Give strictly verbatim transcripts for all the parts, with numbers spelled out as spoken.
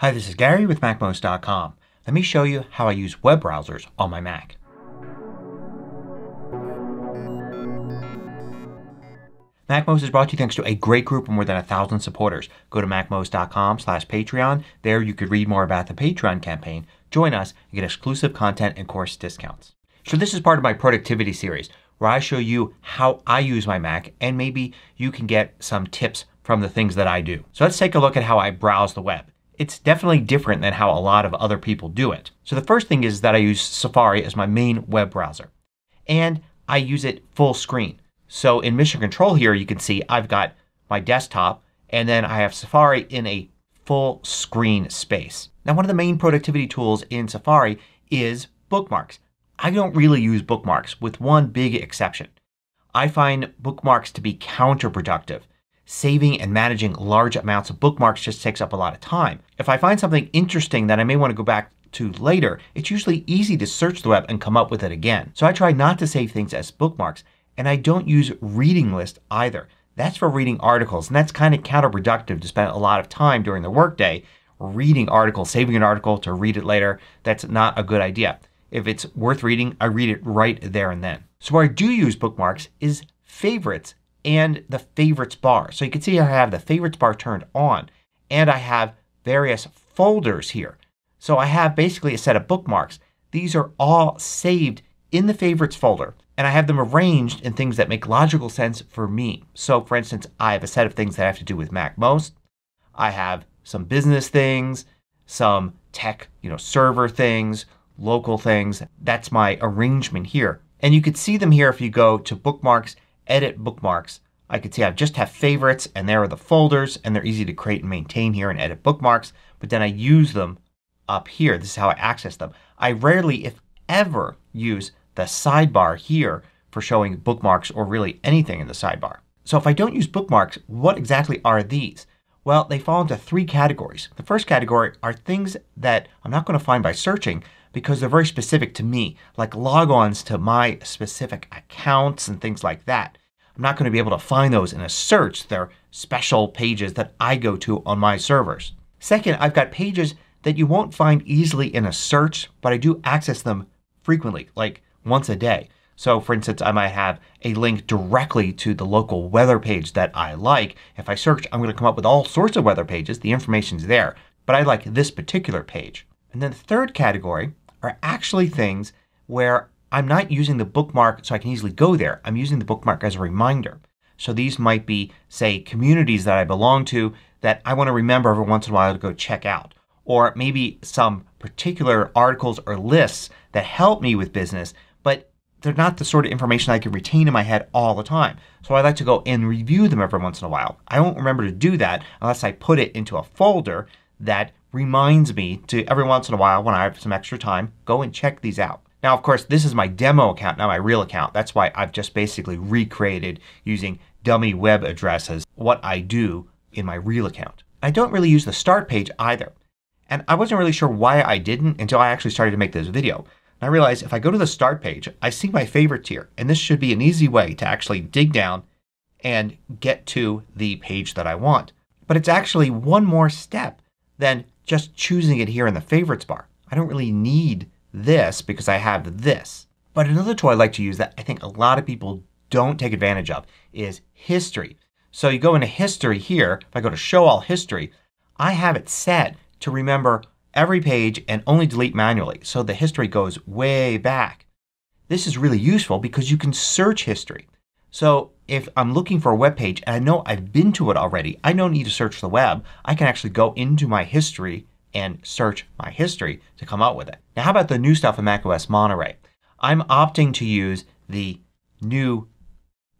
Hi, this is Gary with MacMost dot com. Let me show you how I use web browsers on my Mac. MacMost is brought to you thanks to a great group of more than a thousand supporters. Go to MacMost dot com slash Patreon. There you could read more about the Patreon campaign, join us, and get exclusive content and course discounts. So this is part of my productivity series where I show you how I use my Mac and maybe you can get some tips from the things that I do. So let's take a look at how I browse the web. It's definitely different than how a lot of other people do it. So the first thing is that I use Safari as my main web browser. And I use it full screen. So in Mission Control here you can see I've got my desktop and then I have Safari in a full screen space. Now one of the main productivity tools in Safari is bookmarks. I don't really use bookmarks with one big exception. I find bookmarks to be counterproductive. Saving and managing large amounts of bookmarks just takes up a lot of time. If I find something interesting that I may want to go back to later it's usually easy to search the web and come up with it again. So I try not to save things as bookmarks. And I don't use Reading List either. That's for reading articles and that's kind of counterproductive to spend a lot of time during the workday reading articles. Saving an article to read it later, that's not a good idea. If it's worth reading I read it right there and then. So where I do use bookmarks is Favorites and the Favorites bar. So you can see I have the Favorites bar turned on and I have various folders here. So I have basically a set of bookmarks. These are all saved in the Favorites folder. And I have them arranged in things that make logical sense for me. So for instance I have a set of things that I have to do with MacMost. I have some business things, some tech, you know, server things, local things. That's my arrangement here. And you could see them here if you go to Bookmarks, Edit Bookmarks. I could see I just have Favorites and there are the folders and they're easy to create and maintain here and edit bookmarks. But then I use them up here. This is how I access them. I rarely, if ever, use the sidebar here for showing bookmarks or really anything in the sidebar. So if I don't use bookmarks what exactly are these? Well they fall into three categories. The first category are things that I'm not going to find by searching because they're very specific to me. Like logons to my specific accounts and things like that. I'm not going to be able to find those in a search. They're special pages that I go to on my servers. Second, I've got pages that you won't find easily in a search but I do access them frequently. Like once a day. So for instance I might have a link directly to the local weather page that I like. If I search I'm going to come up with all sorts of weather pages. The information's there. But I like this particular page. And then the third category are actually things where I'm not using the bookmark so I can easily go there. I'm using the bookmark as a reminder. So these might be, say, communities that I belong to that I want to remember every once in a while to go check out. Or maybe some particular articles or lists that help me with business. But they're not the sort of information I can retain in my head all the time. So I like to go and review them every once in a while. I won't remember to do that unless I put it into a folder that reminds me to every once in a while when I have some extra time go and check these out. Now of course this is my demo account, not my real account. That's why I've just basically recreated using dummy web addresses what I do in my real account. I don't really use the start page either. And I wasn't really sure why I didn't until I actually started to make this video. I realize if I go to the start page I see my favorites here and this should be an easy way to actually dig down and get to the page that I want. But it's actually one more step than just choosing it here in the favorites bar. I don't really need this because I have this. But another tool I like to use that I think a lot of people don't take advantage of is history. So you go into history here. If I go to show all history I have it set to remember every page and only delete manually. So the history goes way back. This is really useful because you can search history. So if I'm looking for a web page and I know I've been to it already, I don't need to search the web. I can actually go into my history and search my history to come up with it. Now how about the new stuff in macOS Monterey? I'm opting to use the new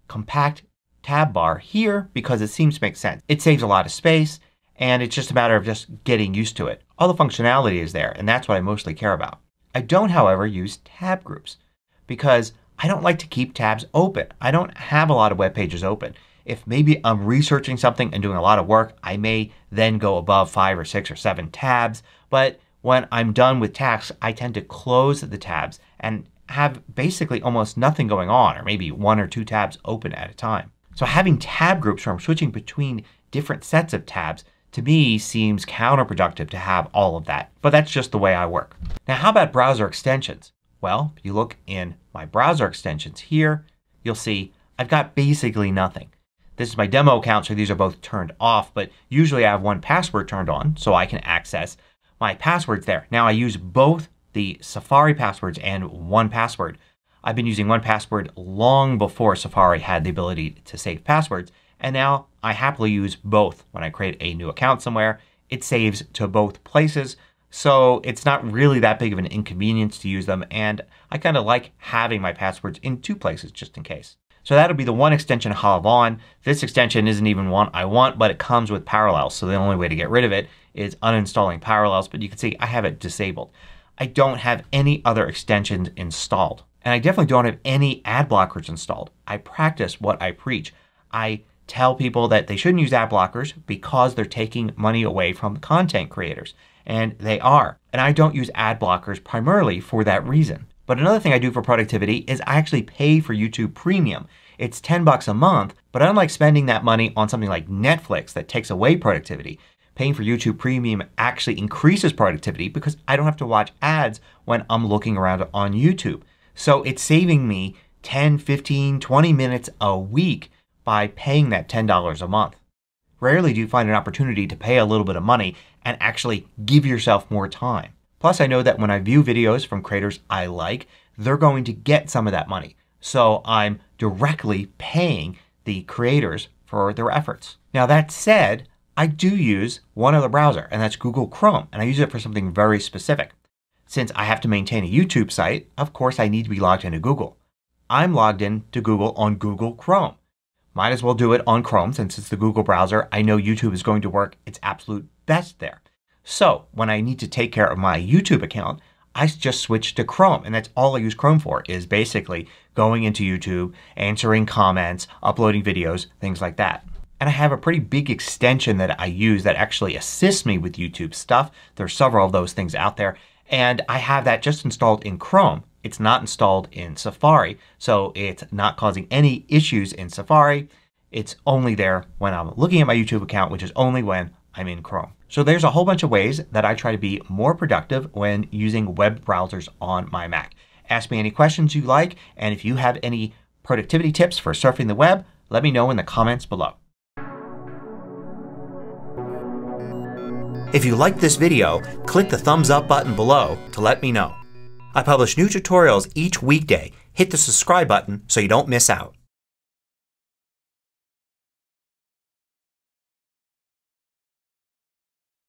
Compact Tab Bar here because it seems to make sense. It saves a lot of space and it's just a matter of just getting used to it. All the functionality is there and that's what I mostly care about. I don't, however, use tab groups because I don't like to keep tabs open. I don't have a lot of web pages open. If maybe I'm researching something and doing a lot of work I may then go above five or six or seven tabs. But when I'm done with tasks I tend to close the tabs and have basically almost nothing going on or maybe one or two tabs open at a time. So having tab groups where I'm switching between different sets of tabs to me seems counterproductive to have all of that. But that's just the way I work. Now how about browser extensions? Well, if you look in my browser extensions here, you'll see I've got basically nothing. This is my demo account, so these are both turned off, but usually I have one Password turned on so I can access my passwords there. Now I use both the Safari passwords and one Password. I've been using one Password long before Safari had the ability to save passwords, and now I happily use both. When I create a new account somewhere it saves to both places, so it's not really that big of an inconvenience to use them, and I kind of like having my passwords in two places just in case. So that'll be the one extension I'll have on. This extension isn't even one I want, but it comes with Parallels, so the only way to get rid of it is uninstalling Parallels, but you can see I have it disabled. I don't have any other extensions installed. And I definitely don't have any ad blockers installed. I practice what I preach. I tell people that they shouldn't use ad blockers because they're taking money away from content creators. And they are. And I don't use ad blockers primarily for that reason. But another thing I do for productivity is I actually pay for YouTube Premium. It's ten bucks a month, but I don't like spending that money on something like Netflix that takes away productivity. Paying for YouTube Premium actually increases productivity because I don't have to watch ads when I'm looking around on YouTube. So it's saving me ten, fifteen, twenty minutes a week by paying that ten dollars a month. Rarely do you find an opportunity to pay a little bit of money and actually give yourself more time. Plus I know that when I view videos from creators I like, they're going to get some of that money. So I'm directly paying the creators for their efforts. Now that said, I do use one other browser, and that's Google Chrome, and I use it for something very specific. Since I have to maintain a YouTube site, of course I need to be logged into Google. I'm logged in to Google on Google Chrome. Might as well do it on Chrome since it's the Google browser. I know YouTube is going to work its absolute best there. So when I need to take care of my YouTube account, I just switch to Chrome, and that's all I use Chrome for, is basically going into YouTube, answering comments, uploading videos, things like that. And I have a pretty big extension that I use that actually assists me with YouTube stuff. There are several of those things out there. And I have that just installed in Chrome. It's not installed in Safari, so it's not causing any issues in Safari. It's only there when I'm looking at my YouTube account, which is only when I'm in Chrome. So there's a whole bunch of ways that I try to be more productive when using web browsers on my Mac. Ask me any questions you like, and if you have any productivity tips for surfing the web, let me know in the comments below. If you liked this video, click the thumbs up button below to let me know. I publish new tutorials each weekday. Hit the subscribe button so you don't miss out.